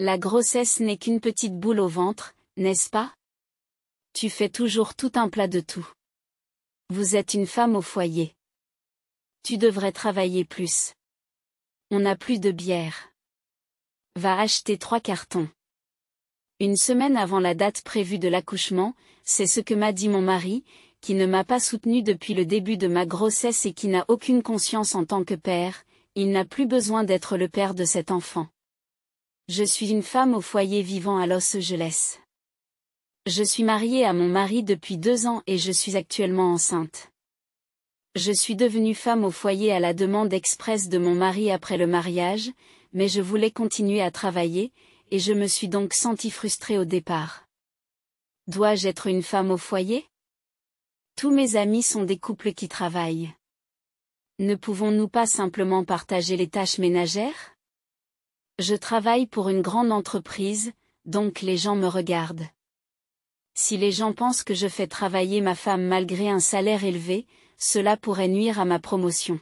La grossesse n'est qu'une petite boule au ventre, n'est-ce pas? Tu fais toujours tout un plat de tout. Vous êtes une femme au foyer. Tu devrais travailler plus. On n'a plus de bière. Va acheter 3 cartons. Une semaine avant la date prévue de l'accouchement, c'est ce que m'a dit mon mari, qui ne m'a pas soutenue depuis le début de ma grossesse et qui n'a aucune conscience en tant que père, il n'a plus besoin d'être le père de cet enfant. Je suis une femme au foyer vivant à Los Angeles. Je suis mariée à mon mari depuis 2 ans et je suis actuellement enceinte. Je suis devenue femme au foyer à la demande expresse de mon mari après le mariage, mais je voulais continuer à travailler, et je me suis donc sentie frustrée au départ. Dois-je être une femme au foyer? Tous mes amis sont des couples qui travaillent. Ne pouvons-nous pas simplement partager les tâches ménagères? Je travaille pour une grande entreprise, donc les gens me regardent. Si les gens pensent que je fais travailler ma femme malgré un salaire élevé, cela pourrait nuire à ma promotion.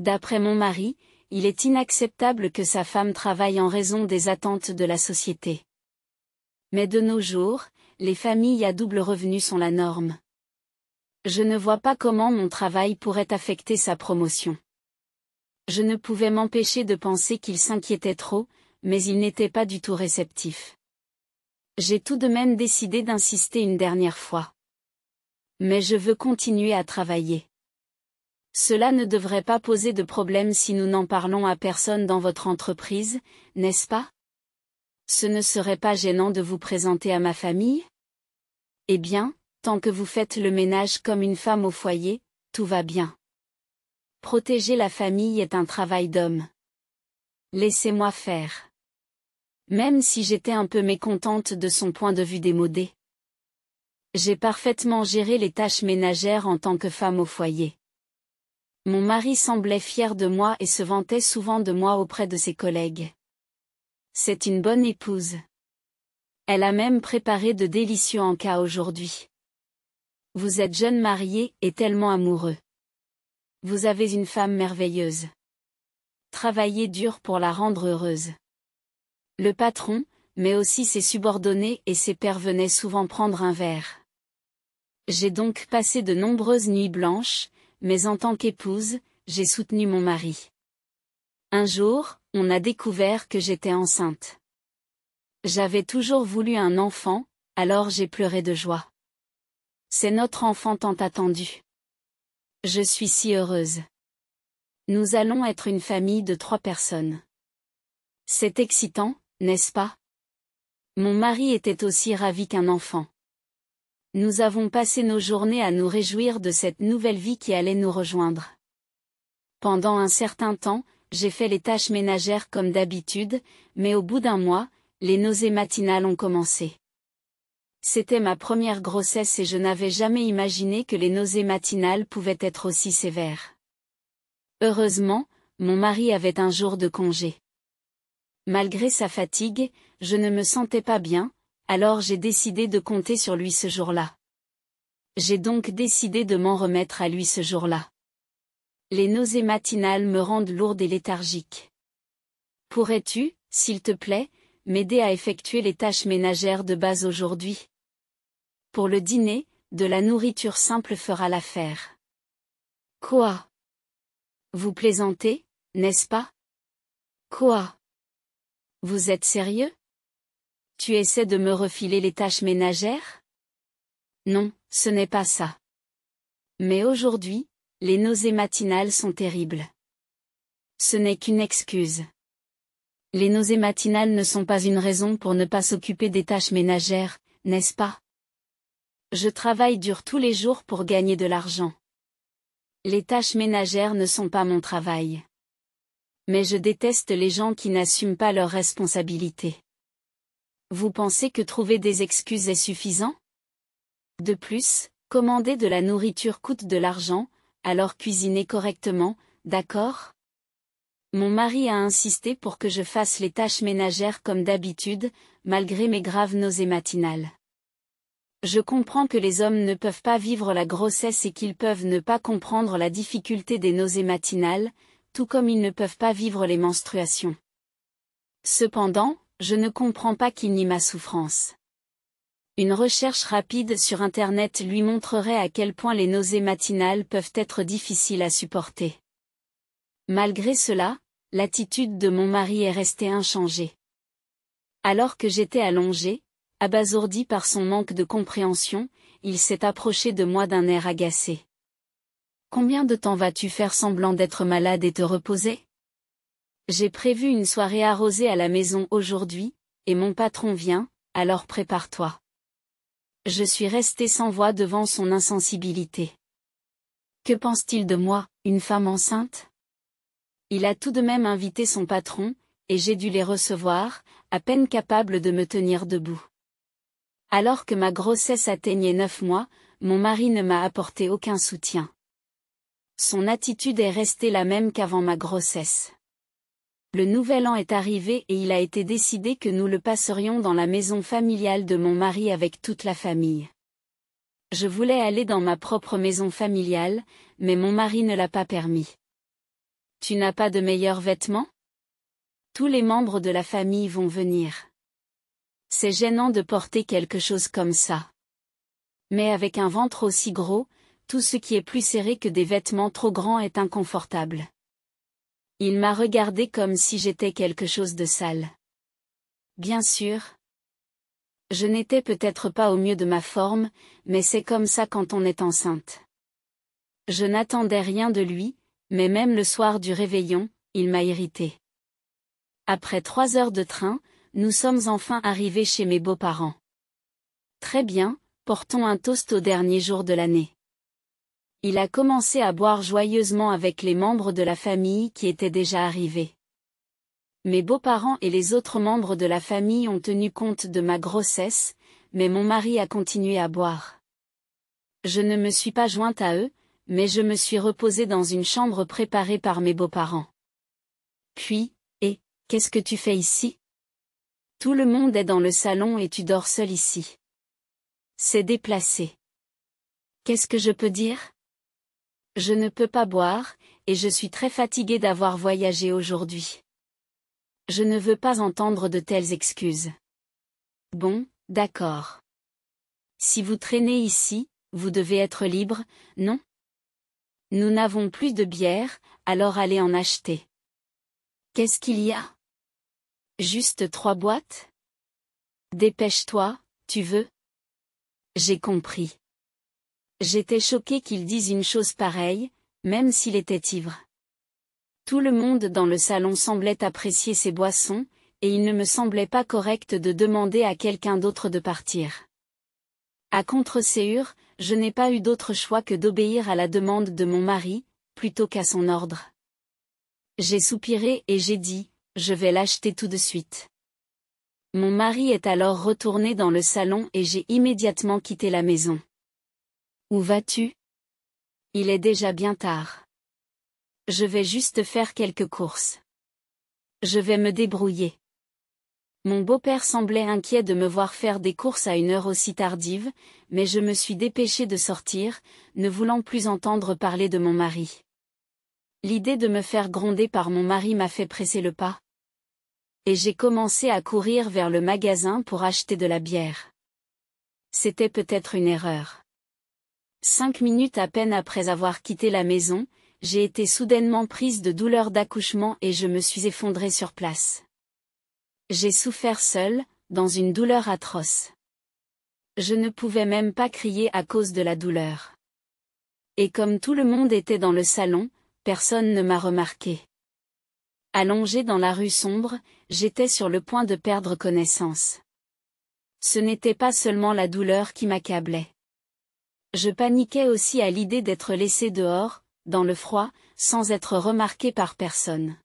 D'après mon mari, il est inacceptable que sa femme travaille en raison des attentes de la société. Mais de nos jours, les familles à double revenu sont la norme. Je ne vois pas comment mon travail pourrait affecter sa promotion. Je ne pouvais m'empêcher de penser qu'il s'inquiétait trop, mais il n'était pas du tout réceptif. J'ai tout de même décidé d'insister une dernière fois. Mais je veux continuer à travailler. Cela ne devrait pas poser de problème si nous n'en parlons à personne dans votre entreprise, n'est-ce pas? Ce ne serait pas gênant de vous présenter à ma famille? Eh bien, tant que vous faites le ménage comme une femme au foyer, tout va bien. Protéger la famille est un travail d'homme. Laissez-moi faire. Même si j'étais un peu mécontente de son point de vue démodé. J'ai parfaitement géré les tâches ménagères en tant que femme au foyer. Mon mari semblait fier de moi et se vantait souvent de moi auprès de ses collègues. C'est une bonne épouse. Elle a même préparé de délicieux encas aujourd'hui. Vous êtes jeune mariée et tellement amoureux. Vous avez une femme merveilleuse. Travaillez dur pour la rendre heureuse. Le patron, mais aussi ses subordonnés et ses pairs venaient souvent prendre un verre. J'ai donc passé de nombreuses nuits blanches, mais en tant qu'épouse, j'ai soutenu mon mari. Un jour, on a découvert que j'étais enceinte. J'avais toujours voulu un enfant, alors j'ai pleuré de joie. C'est notre enfant tant attendu. Je suis si heureuse. Nous allons être une famille de 3 personnes. C'est excitant, n'est-ce pas? Mon mari était aussi ravi qu'un enfant. Nous avons passé nos journées à nous réjouir de cette nouvelle vie qui allait nous rejoindre. Pendant un certain temps, j'ai fait les tâches ménagères comme d'habitude, mais au bout d'un mois, les nausées matinales ont commencé. C'était ma première grossesse et je n'avais jamais imaginé que les nausées matinales pouvaient être aussi sévères. Heureusement, mon mari avait un jour de congé. Malgré sa fatigue, je ne me sentais pas bien, alors j'ai décidé de compter sur lui ce jour-là. J'ai donc décidé de m'en remettre à lui ce jour-là. Les nausées matinales me rendent lourde et léthargique. Pourrais-tu, s'il te plaît, m'aider à effectuer les tâches ménagères de base aujourd'hui? Pour le dîner, de la nourriture simple fera l'affaire. Quoi? Vous plaisantez, n'est-ce pas? Quoi? Vous êtes sérieux? Tu essaies de me refiler les tâches ménagères? Non, ce n'est pas ça. Mais aujourd'hui, les nausées matinales sont terribles. Ce n'est qu'une excuse. Les nausées matinales ne sont pas une raison pour ne pas s'occuper des tâches ménagères, n'est-ce pas? Je travaille dur tous les jours pour gagner de l'argent. Les tâches ménagères ne sont pas mon travail. Mais je déteste les gens qui n'assument pas leurs responsabilités. Vous pensez que trouver des excuses est suffisant? De plus, commander de la nourriture coûte de l'argent, alors cuisinez correctement, d'accord? Mon mari a insisté pour que je fasse les tâches ménagères comme d'habitude, malgré mes graves nausées matinales. Je comprends que les hommes ne peuvent pas vivre la grossesse et qu'ils peuvent ne pas comprendre la difficulté des nausées matinales, tout comme ils ne peuvent pas vivre les menstruations. Cependant, je ne comprends pas qu'il nie ma souffrance. Une recherche rapide sur Internet lui montrerait à quel point les nausées matinales peuvent être difficiles à supporter. Malgré cela, l'attitude de mon mari est restée inchangée. Alors que j'étais allongée, abasourdie par son manque de compréhension, il s'est approché de moi d'un air agacé. « Combien de temps vas-tu faire semblant d'être malade et te reposer ? J'ai prévu une soirée arrosée à la maison aujourd'hui, et mon patron vient, alors prépare-toi. » Je suis restée sans voix devant son insensibilité. Que pense-t-il de moi, une femme enceinte ? Il a tout de même invité son patron, et j'ai dû les recevoir, à peine capable de me tenir debout. Alors que ma grossesse atteignait 9 mois, mon mari ne m'a apporté aucun soutien. Son attitude est restée la même qu'avant ma grossesse. Le nouvel an est arrivé et il a été décidé que nous le passerions dans la maison familiale de mon mari avec toute la famille. Je voulais aller dans ma propre maison familiale, mais mon mari ne l'a pas permis. Tu n'as pas de meilleurs vêtements? Tous les membres de la famille vont venir. C'est gênant de porter quelque chose comme ça. Mais avec un ventre aussi gros, tout ce qui est plus serré que des vêtements trop grands est inconfortable. Il m'a regardé comme si j'étais quelque chose de sale. Bien sûr. Je n'étais peut-être pas au mieux de ma forme, mais c'est comme ça quand on est enceinte. Je n'attendais rien de lui, mais même le soir du réveillon, il m'a irritée. Après 3 heures de train, nous sommes enfin arrivés chez mes beaux-parents. Très bien, portons un toast au dernier jour de l'année. Il a commencé à boire joyeusement avec les membres de la famille qui étaient déjà arrivés. Mes beaux-parents et les autres membres de la famille ont tenu compte de ma grossesse, mais mon mari a continué à boire. Je ne me suis pas jointe à eux, mais je me suis reposée dans une chambre préparée par mes beaux-parents. Puis, qu'est-ce que tu fais ici? Tout le monde est dans le salon et tu dors seul ici. C'est déplacé. Qu'est-ce que je peux dire? Je ne peux pas boire, et je suis très fatiguée d'avoir voyagé aujourd'hui. Je ne veux pas entendre de telles excuses. Bon, d'accord. Si vous traînez ici, vous devez être libre, non? Nous n'avons plus de bière, alors allez en acheter. Qu'est-ce qu'il y a? Juste 3 boîtes? Dépêche-toi, tu veux? J'ai compris. J'étais choquée qu'il dise une chose pareille, même s'il était ivre. Tout le monde dans le salon semblait apprécier ses boissons, et il ne me semblait pas correct de demander à quelqu'un d'autre de partir. À contre-cœur, je n'ai pas eu d'autre choix que d'obéir à la demande de mon mari, plutôt qu'à son ordre. J'ai soupiré et j'ai dit, je vais l'acheter tout de suite. Mon mari est alors retourné dans le salon et j'ai immédiatement quitté la maison. Où vas-tu? Il est déjà bien tard. Je vais juste faire quelques courses. Je vais me débrouiller. Mon beau-père semblait inquiet de me voir faire des courses à une heure aussi tardive, mais je me suis dépêchée de sortir, ne voulant plus entendre parler de mon mari. L'idée de me faire gronder par mon mari m'a fait presser le pas. Et j'ai commencé à courir vers le magasin pour acheter de la bière. C'était peut-être une erreur. 5 minutes à peine après avoir quitté la maison, j'ai été soudainement prise de douleur d'accouchement et je me suis effondrée sur place. J'ai souffert seule, dans une douleur atroce. Je ne pouvais même pas crier à cause de la douleur. Et comme tout le monde était dans le salon, personne ne m'a remarqué. Allongée dans la rue sombre, j'étais sur le point de perdre connaissance. Ce n'était pas seulement la douleur qui m'accablait. Je paniquais aussi à l'idée d'être laissée dehors, dans le froid, sans être remarquée par personne.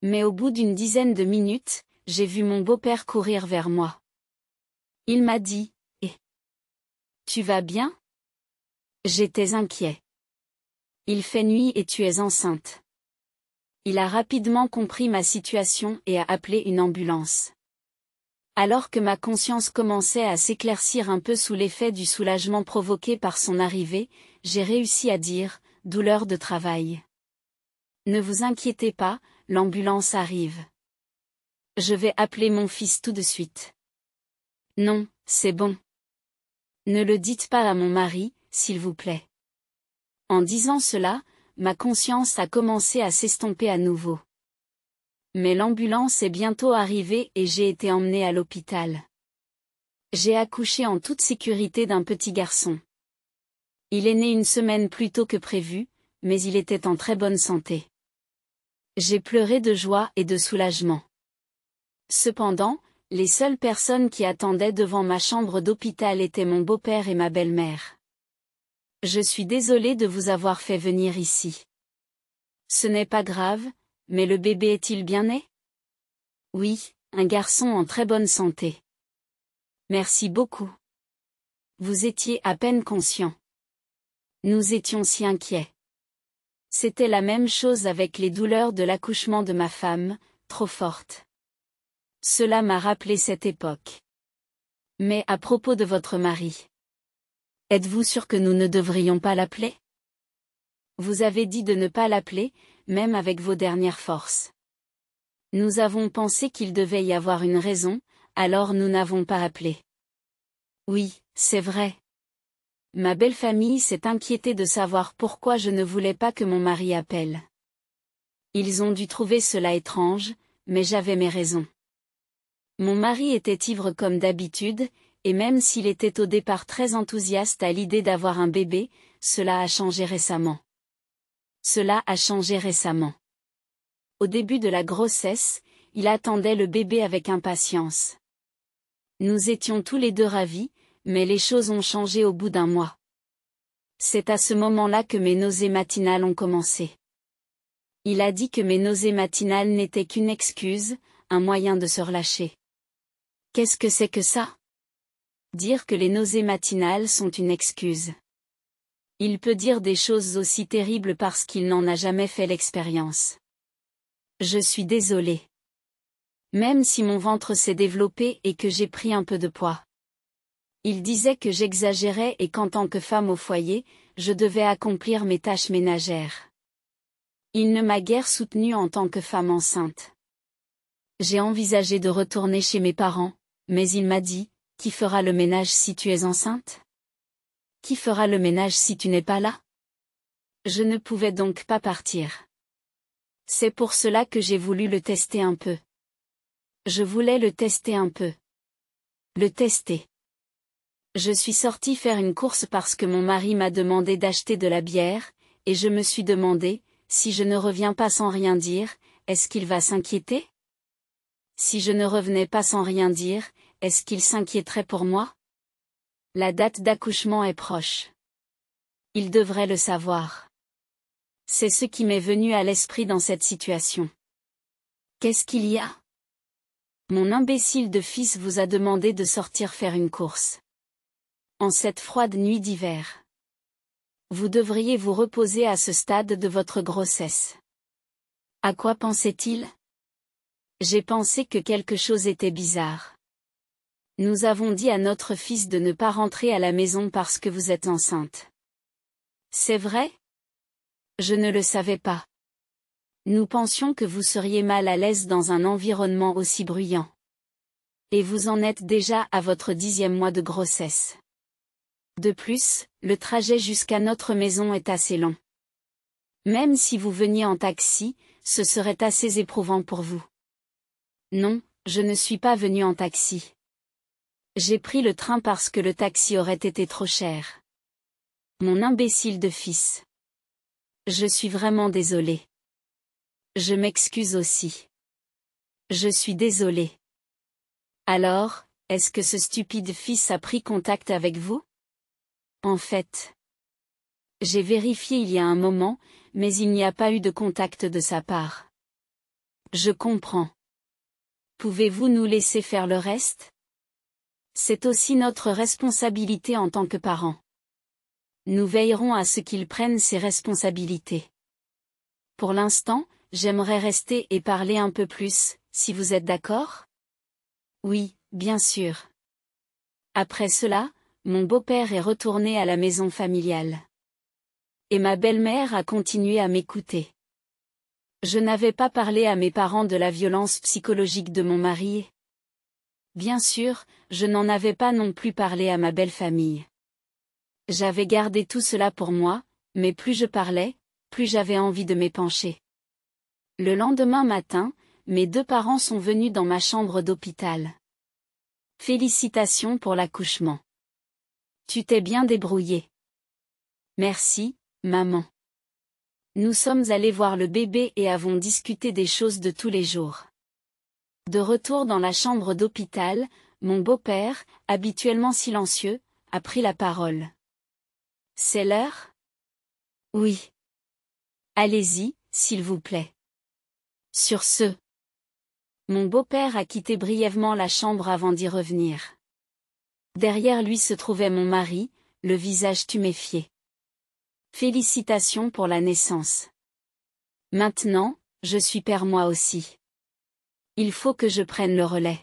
Mais au bout d'une dizaine de minutes, j'ai vu mon beau-père courir vers moi. Il m'a dit, « Eh, tu vas bien ?» J'étais inquiet. Il fait nuit et tu es enceinte. Il a rapidement compris ma situation et a appelé une ambulance. Alors que ma conscience commençait à s'éclaircir un peu sous l'effet du soulagement provoqué par son arrivée, j'ai réussi à dire, douleur de travail. Ne vous inquiétez pas, l'ambulance arrive. Je vais appeler mon fils tout de suite. Non, c'est bon. Ne le dites pas à mon mari, s'il vous plaît. En disant cela, ma conscience a commencé à s'estomper à nouveau. Mais l'ambulance est bientôt arrivée et j'ai été emmenée à l'hôpital. J'ai accouché en toute sécurité d'un petit garçon. Il est né une semaine plus tôt que prévu, mais il était en très bonne santé. J'ai pleuré de joie et de soulagement. Cependant, les seules personnes qui attendaient devant ma chambre d'hôpital étaient mon beau-père et ma belle-mère. Je suis désolée de vous avoir fait venir ici. Ce n'est pas grave, mais le bébé est-il bien né? Oui, un garçon en très bonne santé. Merci beaucoup. Vous étiez à peine conscient. Nous étions si inquiets. C'était la même chose avec les douleurs de l'accouchement de ma femme, trop fortes. Cela m'a rappelé cette époque. Mais à propos de votre mari. Êtes-vous sûr que nous ne devrions pas l'appeler? Vous avez dit de ne pas l'appeler, même avec vos dernières forces. Nous avons pensé qu'il devait y avoir une raison, alors nous n'avons pas appelé. Oui, c'est vrai. Ma belle famille s'est inquiétée de savoir pourquoi je ne voulais pas que mon mari appelle. Ils ont dû trouver cela étrange, mais j'avais mes raisons. Mon mari était ivre comme d'habitude, et même s'il était au départ très enthousiaste à l'idée d'avoir un bébé, cela a changé récemment. Au début de la grossesse, il attendait le bébé avec impatience. Nous étions tous les deux ravis, mais les choses ont changé au bout d'un mois. C'est à ce moment-là que mes nausées matinales ont commencé. Il a dit que mes nausées matinales n'étaient qu'une excuse, un moyen de se relâcher. Qu'est-ce que c'est que ça? Dire que les nausées matinales sont une excuse. Il peut dire des choses aussi terribles parce qu'il n'en a jamais fait l'expérience. Je suis désolée. Même si mon ventre s'est développé et que j'ai pris un peu de poids. Il disait que j'exagérais et qu'en tant que femme au foyer, je devais accomplir mes tâches ménagères. Il ne m'a guère soutenue en tant que femme enceinte. J'ai envisagé de retourner chez mes parents, mais il m'a dit, « Qui fera le ménage si tu es enceinte? Qui fera le ménage si tu n'es pas là ?» Je ne pouvais donc pas partir. C'est pour cela que j'ai voulu le tester un peu. Je suis sortie faire une course parce que mon mari m'a demandé d'acheter de la bière, et je me suis demandé, si je ne reviens pas sans rien dire, est-ce qu'il va s'inquiéter? Si je ne revenais pas sans rien dire, est-ce qu'il s'inquiéterait pour moi? La date d'accouchement est proche. Il devrait le savoir. C'est ce qui m'est venu à l'esprit dans cette situation. Qu'est-ce qu'il y a? Mon imbécile de fils vous a demandé de sortir faire une course. En cette froide nuit d'hiver. Vous devriez vous reposer à ce stade de votre grossesse. À quoi pensait-il? J'ai pensé que quelque chose était bizarre. Nous avons dit à notre fils de ne pas rentrer à la maison parce que vous êtes enceinte. C'est vrai? Je ne le savais pas. Nous pensions que vous seriez mal à l'aise dans un environnement aussi bruyant. Et vous en êtes déjà à votre 10e mois de grossesse. De plus, le trajet jusqu'à notre maison est assez long. Même si vous veniez en taxi, ce serait assez éprouvant pour vous. Non, je ne suis pas venue en taxi. J'ai pris le train parce que le taxi aurait été trop cher. Mon imbécile de fils. Je suis vraiment désolée. Je m'excuse aussi. Je suis désolée. Alors, est-ce que ce stupide fils a pris contact avec vous? En fait, j'ai vérifié il y a un moment, mais il n'y a pas eu de contact de sa part. Je comprends. Pouvez-vous nous laisser faire le reste? C'est aussi notre responsabilité en tant que parents. Nous veillerons à ce qu'ils prennent ses responsabilités. Pour l'instant, j'aimerais rester et parler un peu plus, si vous êtes d'accord? Oui, bien sûr. Après cela, mon beau-père est retourné à la maison familiale. Et ma belle-mère a continué à m'écouter. Je n'avais pas parlé à mes parents de la violence psychologique de mon mari. Bien sûr, je n'en avais pas non plus parlé à ma belle famille. J'avais gardé tout cela pour moi, mais plus je parlais, plus j'avais envie de m'épancher. Le lendemain matin, mes deux parents sont venus dans ma chambre d'hôpital. Félicitations pour l'accouchement. Tu t'es bien débrouillée. Merci, maman. Nous sommes allés voir le bébé et avons discuté des choses de tous les jours. De retour dans la chambre d'hôpital, mon beau-père, habituellement silencieux, a pris la parole. « C'est l'heure ? » « Oui. Allez-y, s'il vous plaît. » Sur ce, mon beau-père a quitté brièvement la chambre avant d'y revenir. Derrière lui se trouvait mon mari, le visage tuméfié. « Félicitations pour la naissance. Maintenant, je suis père moi aussi. Il faut que je prenne le relais. »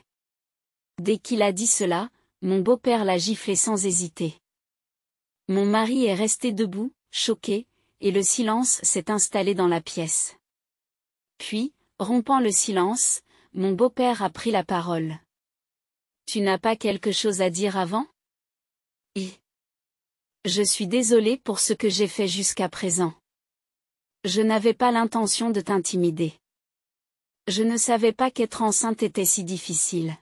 Dès qu'il a dit cela, mon beau-père l'a giflé sans hésiter. Mon mari est resté debout, choqué, et le silence s'est installé dans la pièce. Puis, rompant le silence, mon beau-père a pris la parole. « Tu n'as pas quelque chose à dire avant ? » Et je suis désolée pour ce que j'ai fait jusqu'à présent. Je n'avais pas l'intention de t'intimider. Je ne savais pas qu'être enceinte était si difficile.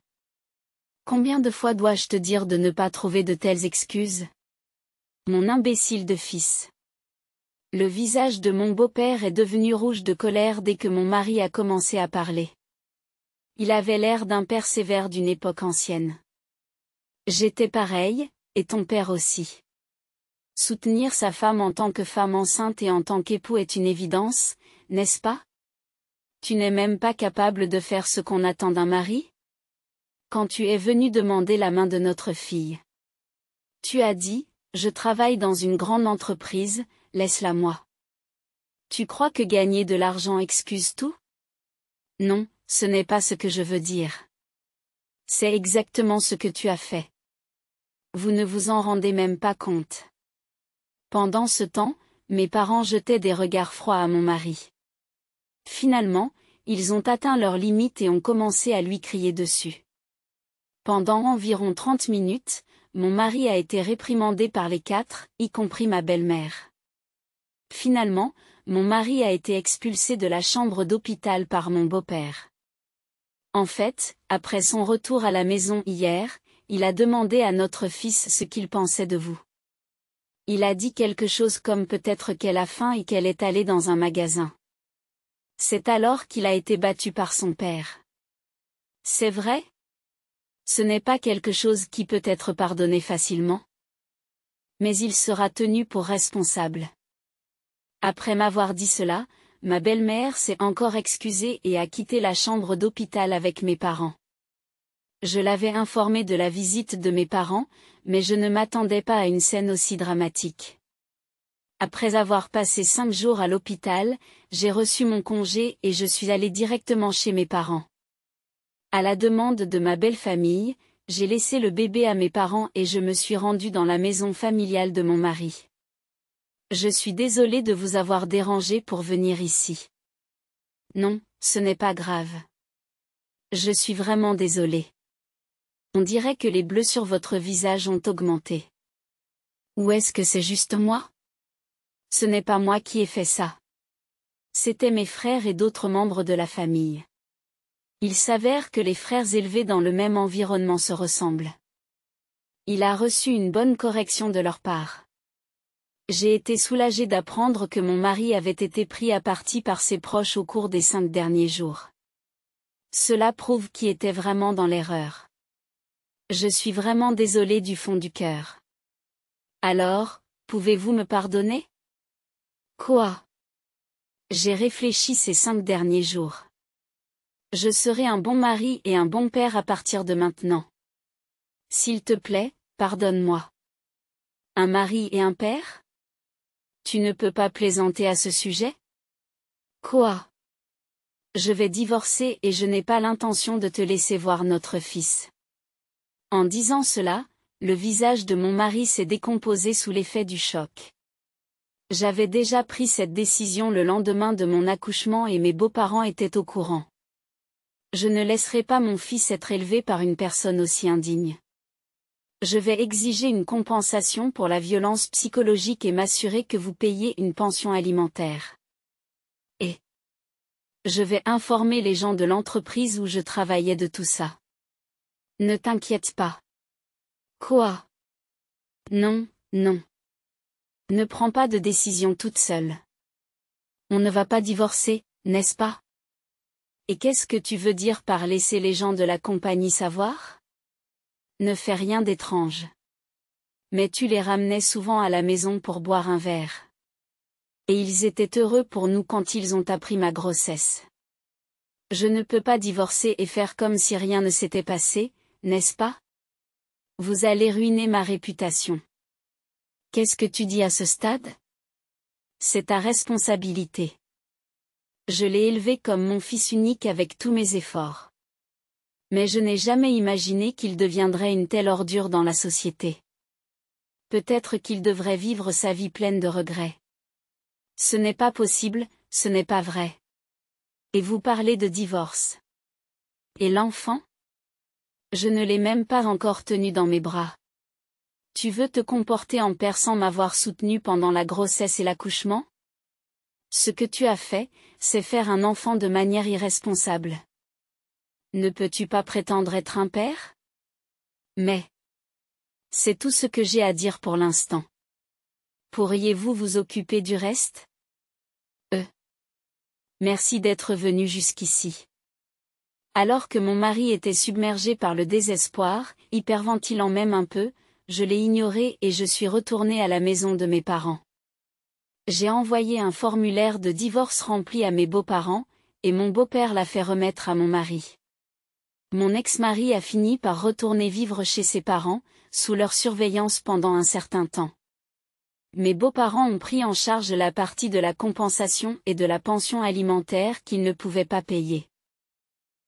Combien de fois dois-je te dire de ne pas trouver de telles excuses ? Mon imbécile de fils. Le visage de mon beau-père est devenu rouge de colère dès que mon mari a commencé à parler. Il avait l'air d'un père sévère d'une époque ancienne. J'étais pareil, et ton père aussi. Soutenir sa femme en tant que femme enceinte et en tant qu'époux est une évidence, n'est-ce pas ? Tu n'es même pas capable de faire ce qu'on attend d'un mari ? Quand tu es venu demander la main de notre fille. Tu as dit, je travaille dans une grande entreprise, laisse-la moi. Tu crois que gagner de l'argent excuse tout ? Non, ce n'est pas ce que je veux dire. C'est exactement ce que tu as fait. Vous ne vous en rendez même pas compte. Pendant ce temps, mes parents jetaient des regards froids à mon mari. Finalement, ils ont atteint leurs limites et ont commencé à lui crier dessus. Pendant environ 30 minutes, mon mari a été réprimandé par les quatre, y compris ma belle-mère. Finalement, mon mari a été expulsé de la chambre d'hôpital par mon beau-père. En fait, après son retour à la maison hier, il a demandé à notre fils ce qu'il pensait de vous. Il a dit quelque chose comme peut-être qu'elle a faim et qu'elle est allée dans un magasin. C'est alors qu'il a été battu par son père. C'est vrai ? Ce n'est pas quelque chose qui peut être pardonné facilement. Mais il sera tenu pour responsable. Après m'avoir dit cela, ma belle-mère s'est encore excusée et a quitté la chambre d'hôpital avec mes parents. Je l'avais informée de la visite de mes parents, mais je ne m'attendais pas à une scène aussi dramatique. Après avoir passé 5 jours à l'hôpital, j'ai reçu mon congé et je suis allée directement chez mes parents. À la demande de ma belle famille, j'ai laissé le bébé à mes parents et je me suis rendue dans la maison familiale de mon mari. Je suis désolée de vous avoir dérangé pour venir ici. Non, ce n'est pas grave. Je suis vraiment désolée. On dirait que les bleus sur votre visage ont augmenté. Ou est-ce que c'est juste moi ? Ce n'est pas moi qui ai fait ça. C'étaient mes frères et d'autres membres de la famille. Il s'avère que les frères élevés dans le même environnement se ressemblent. Il a reçu une bonne correction de leur part. J'ai été soulagée d'apprendre que mon mari avait été pris à partie par ses proches au cours des 5 derniers jours. Cela prouve qu'il était vraiment dans l'erreur. Je suis vraiment désolée du fond du cœur. Alors, pouvez-vous me pardonner ? Quoi ? J'ai réfléchi ces 5 derniers jours. Je serai un bon mari et un bon père à partir de maintenant. S'il te plaît, pardonne-moi. Un mari et un père ? Tu ne peux pas plaisanter à ce sujet ? Quoi ? Je vais divorcer et je n'ai pas l'intention de te laisser voir notre fils. En disant cela, le visage de mon mari s'est décomposé sous l'effet du choc. J'avais déjà pris cette décision le lendemain de mon accouchement et mes beaux-parents étaient au courant. Je ne laisserai pas mon fils être élevé par une personne aussi indigne. Je vais exiger une compensation pour la violence psychologique et m'assurer que vous payez une pension alimentaire. Et je vais informer les gens de l'entreprise où je travaillais de tout ça. Ne t'inquiète pas. Quoi? Non, non. Ne prends pas de décision toute seule. On ne va pas divorcer, n'est-ce pas? Et qu'est-ce que tu veux dire par laisser les gens de la compagnie savoir? Ne fais rien d'étrange. Mais tu les ramenais souvent à la maison pour boire un verre. Et ils étaient heureux pour nous quand ils ont appris ma grossesse. Je ne peux pas divorcer et faire comme si rien ne s'était passé, n'est-ce pas? Vous allez ruiner ma réputation. Qu'est-ce que tu dis à ce stade? C'est ta responsabilité. Je l'ai élevé comme mon fils unique avec tous mes efforts. Mais je n'ai jamais imaginé qu'il deviendrait une telle ordure dans la société. Peut-être qu'il devrait vivre sa vie pleine de regrets. Ce n'est pas possible, ce n'est pas vrai. Et vous parlez de divorce. Et l'enfant? Je ne l'ai même pas encore tenu dans mes bras. Tu veux te comporter en pensant m'avoir soutenu pendant la grossesse et l'accouchement? Ce que tu as fait, c'est faire un enfant de manière irresponsable. Ne peux-tu pas prétendre être un père? Mais c'est tout ce que j'ai à dire pour l'instant. Pourriez-vous vous occuper du reste? Merci d'être venu jusqu'ici. Alors que mon mari était submergé par le désespoir, hyperventilant même un peu, je l'ai ignoré et je suis retournée à la maison de mes parents. J'ai envoyé un formulaire de divorce rempli à mes beaux-parents, et mon beau-père l'a fait remettre à mon mari. Mon ex-mari a fini par retourner vivre chez ses parents, sous leur surveillance pendant un certain temps. Mes beaux-parents ont pris en charge la partie de la compensation et de la pension alimentaire qu'ils ne pouvaient pas payer.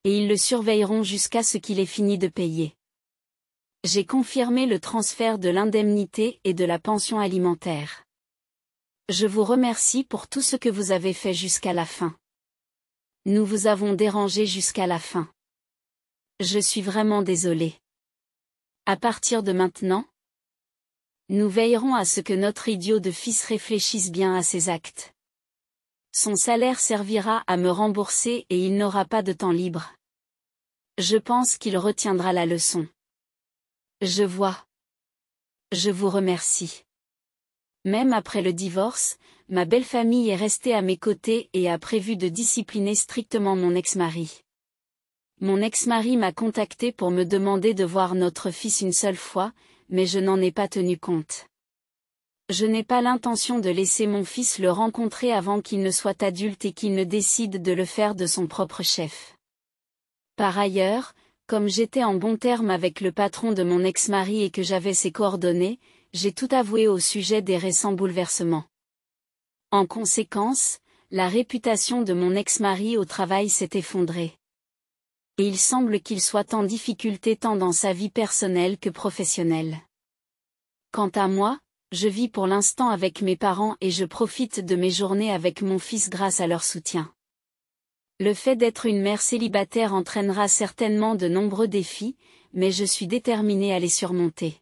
Et ils le surveilleront jusqu'à ce qu'il ait fini de payer. J'ai confirmé le transfert de l'indemnité et de la pension alimentaire. Je vous remercie pour tout ce que vous avez fait jusqu'à la fin. Nous vous avons dérangé jusqu'à la fin. Je suis vraiment désolée. À partir de maintenant, nous veillerons à ce que notre idiot de fils réfléchisse bien à ses actes. Son salaire servira à me rembourser et il n'aura pas de temps libre. Je pense qu'il retiendra la leçon. Je vois. Je vous remercie. Même après le divorce, ma belle famille est restée à mes côtés et a prévu de discipliner strictement mon ex-mari. Mon ex-mari m'a contacté pour me demander de voir notre fils une seule fois, mais je n'en ai pas tenu compte. Je n'ai pas l'intention de laisser mon fils le rencontrer avant qu'il ne soit adulte et qu'il ne décide de le faire de son propre chef. Par ailleurs, comme j'étais en bon terme avec le patron de mon ex-mari et que j'avais ses coordonnées, j'ai tout avoué au sujet des récents bouleversements. En conséquence, la réputation de mon ex-mari au travail s'est effondrée. Et il semble qu'il soit en difficulté tant dans sa vie personnelle que professionnelle. Quant à moi, je vis pour l'instant avec mes parents et je profite de mes journées avec mon fils grâce à leur soutien. Le fait d'être une mère célibataire entraînera certainement de nombreux défis, mais je suis déterminée à les surmonter.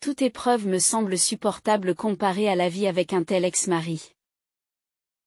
Toute épreuve me semble supportable comparée à la vie avec un tel ex-mari.